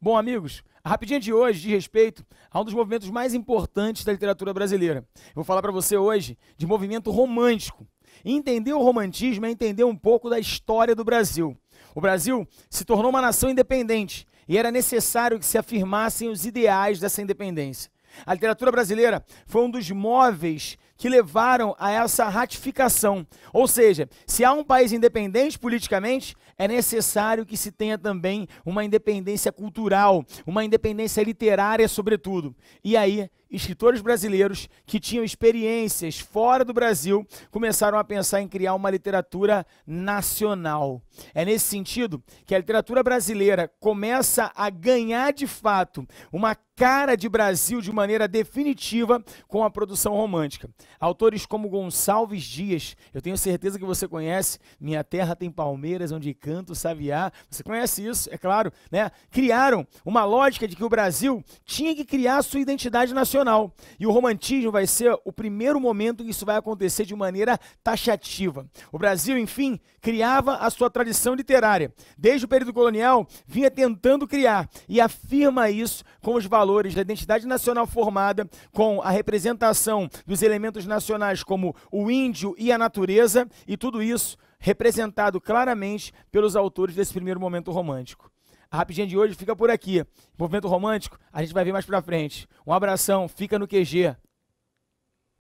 Bom, amigos, a rapidinha de hoje diz respeito a um dos movimentos mais importantes da literatura brasileira. Eu vou falar para você hoje de movimento romântico. Entender o romantismo é entender um pouco da história do Brasil. O Brasil se tornou uma nação independente e era necessário que se afirmassem os ideais dessa independência. A literatura brasileira foi um dos móveis que levaram a essa ratificação. Ou seja, se há um país independente politicamente, é necessário que se tenha também uma independência cultural, uma independência literária, sobretudo. E aí, escritores brasileiros que tinham experiências fora do Brasil começaram a pensar em criar uma literatura nacional. É nesse sentido que a literatura brasileira começa a ganhar, de fato, uma cara de Brasil de maneira definitiva com a produção romântica. Autores como Gonçalves Dias, eu tenho certeza que você conhece, Minha Terra Tem Palmeiras Onde Canto o Sabiá, você conhece isso, é claro, né? Criaram uma lógica de que o Brasil tinha que criar sua identidade nacional. E o romantismo vai ser o primeiro momento que isso vai acontecer de maneira taxativa. O Brasil, enfim, criava a sua tradição literária. Desde o período colonial, vinha tentando criar e afirma isso com os valores da identidade nacional formada, com a representação dos elementos nacionais como o índio e a natureza, e tudo isso representado claramente pelos autores desse primeiro momento romântico. A rapidinha de hoje fica por aqui. Movimento romântico, a gente vai ver mais pra frente. Um abração, fica no QG.